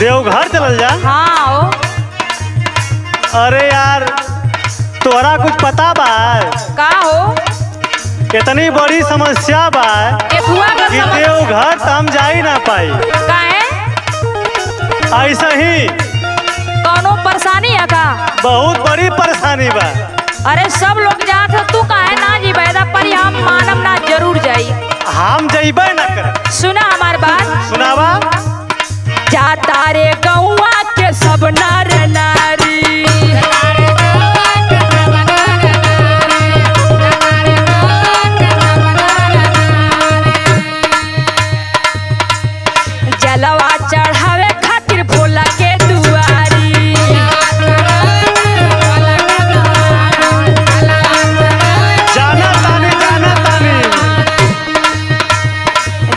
देवघर चलल जा। हाँ ओ। अरे यार तोरा कुछ पता बा का हो? इतनी बड़ी समस्या बा कि देवघर तो हम जा ही ना पाई। काहे? ऐसा ही कौनो परेशानी है का? बहुत बड़ी परेशानी बा। अरे सब लोग जात है तू काहे ना जीबे? ऐसा पर हम मानम ना जरूर जाई। हम जाइबे ना कर। सुना हमार बात? सुनावा। जाता रे गौवा के सब नार नारी, जलवा चढ़ावे खातिर भोला के दुआरी। जाना तानी, जाना तानी।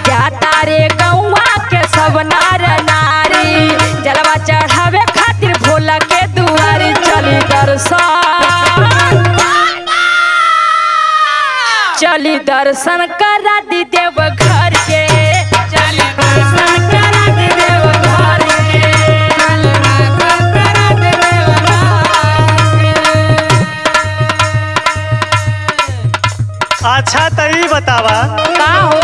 जाता रे गौवा के सब नार जलवा चढ़ावे खातिर भोला के दुआरी चली दर्शन, चली दर्शन करा दी देवघर के, चली दर्शन करा दी देवघर के। अच्छा तई बतावा का हो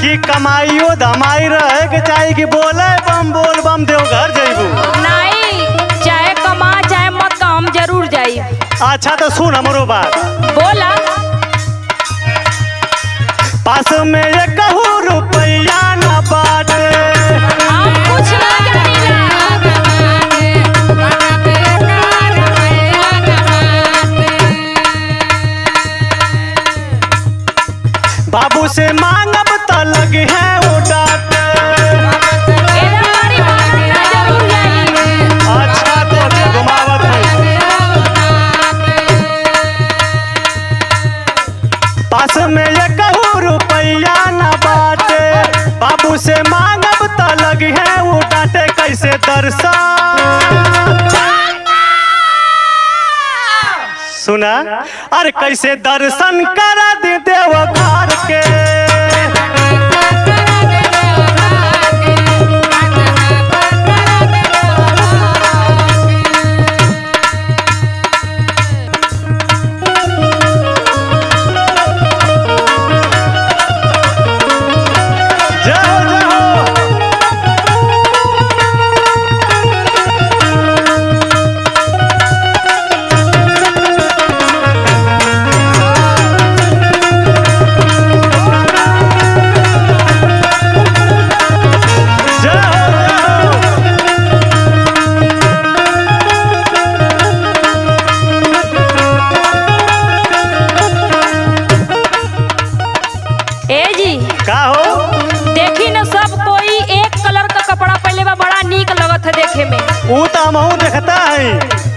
कि कमाइयो धमाई रहे के चाहे कि बोले बम बोल बम देवघर जाइबू? नहीं, चाहे कमा चाहे मत काम जरूर जाई। अच्छा तो सुन हमरो बात। बोला। पास में ये कहू रुपया ना बाटे, हम कुछ ना मिला। बाबू से मांगब लग है वो डांट। अच्छा तो घुमावत है। पास में ये कहू रुपया ना बाटे, बाबू से मांगब तो लग है वो डांटे। कैसे दर्शन सुना? अरे कैसे दर्शन करा दे देवघर के,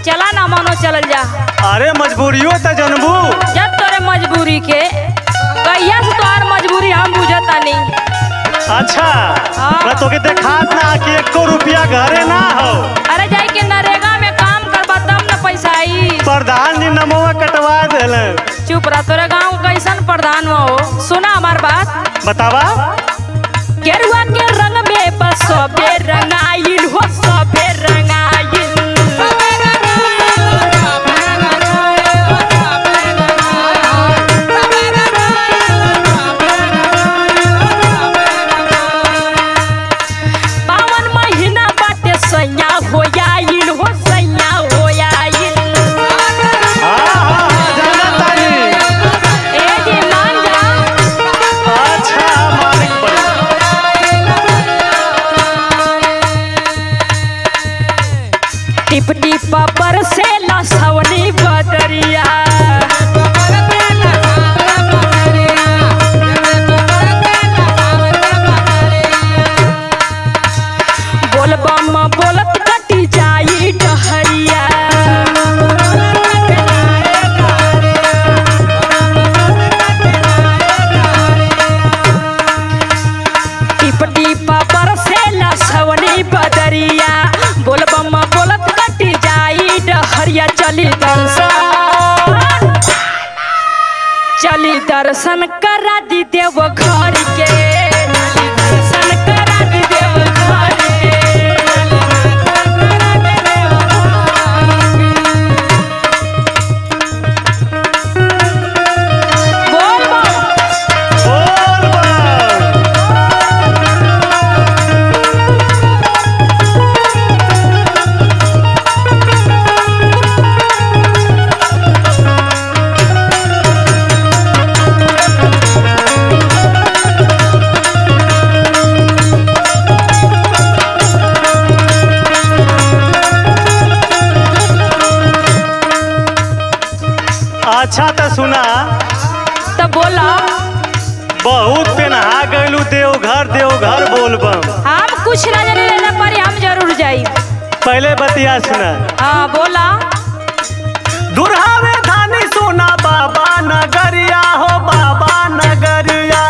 चला ना मानो चलल जा। अरे मजबूरियों त जनबू। जब तोरे मजबूरी के कहिया से तोहार मजबूरी हम बुझता नहीं। अच्छा मैं तोके देखात ना कि एको रुपया घरे ना हो। अरे जाई के नरेगा में काम करबा तब न पैसा आई। प्रधान जी नमवा कटवा देले। चुप रह, तोरे गाँव कैसन प्रधान हो? सुना हमार बात। बतावा। केरुआ के रंग में बस सबे रंगाइल हो, सबे रंगाइल। पर से ला सवनी बदरिया, बोल बम बोलत कटी जाई डहरिया। टिप टिप बरसेला सवनी बदरिया, बोल बम बोलत कटी जाई डहरिया। चली दर्शन करा दी देव घर के। अच्छा तो सुना तो बोला बहुत पे नहा गयलू देवघर बोल बम। आप कुछ ना जाने लेना पड़ी, हम जरूर जाई। पहले बतिया सुना। हाँ बोला। दुर्हावे धानी सुना बाबा नगरिया हो बाबा नगरिया।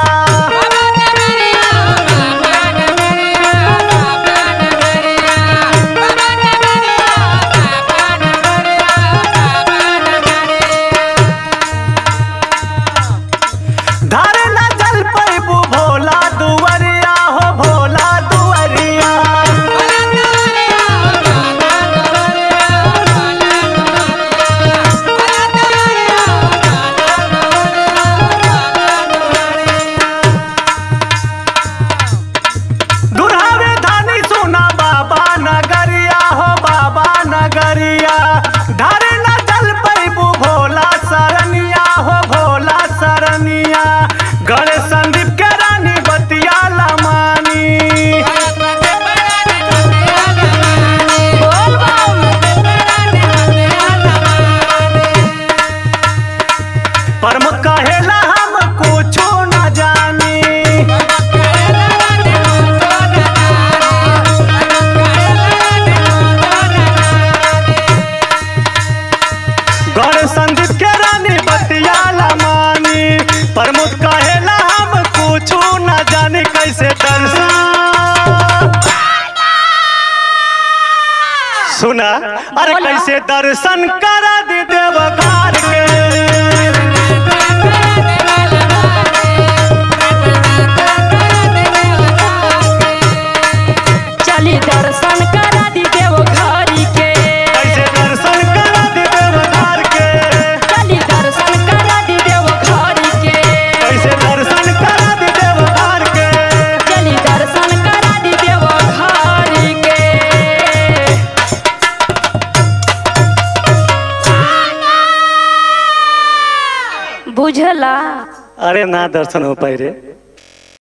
सुना अरे कैसे दर्शन करा दी देवघर के। बुझला अरे ना दर्शन हो पाए रे।